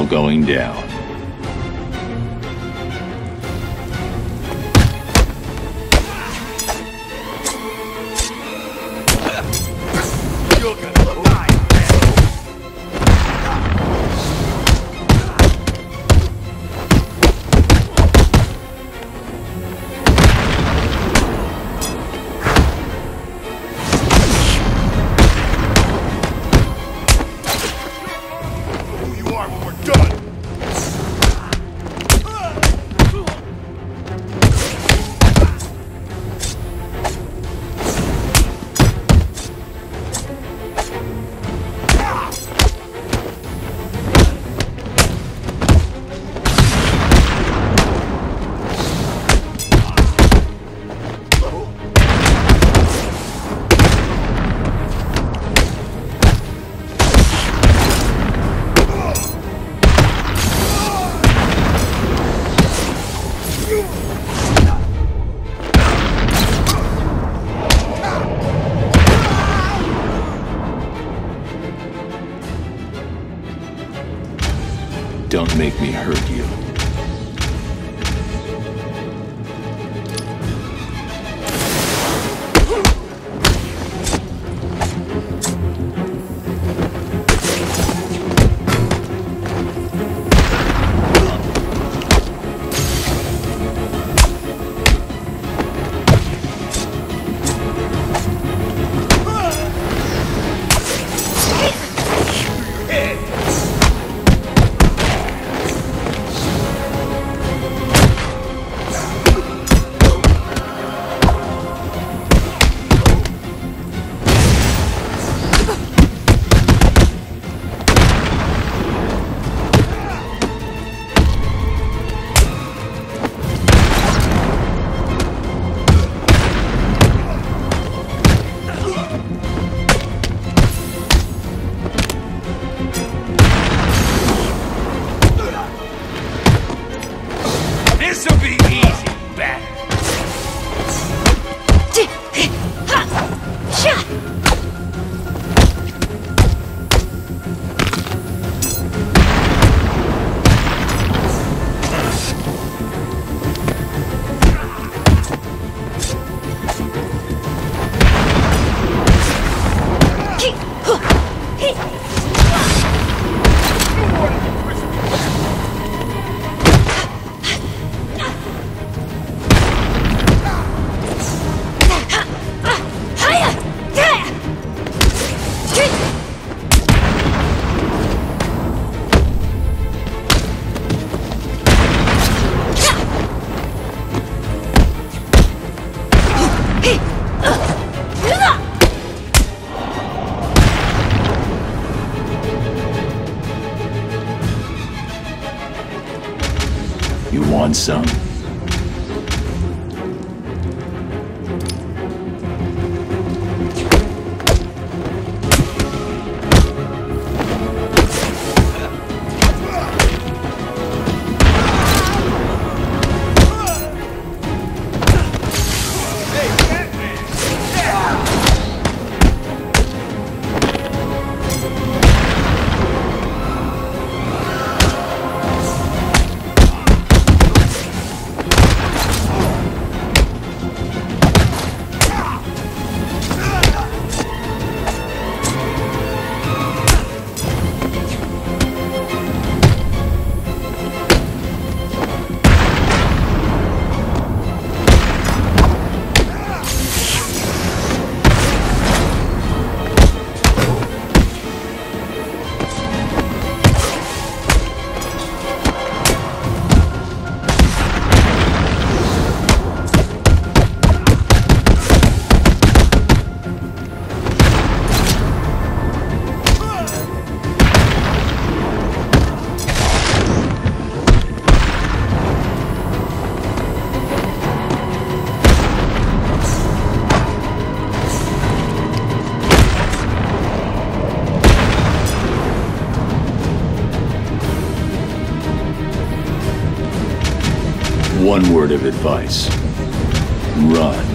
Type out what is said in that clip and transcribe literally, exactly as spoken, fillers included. all going down. Don't make me hurt you. You want some? One word of advice. Run.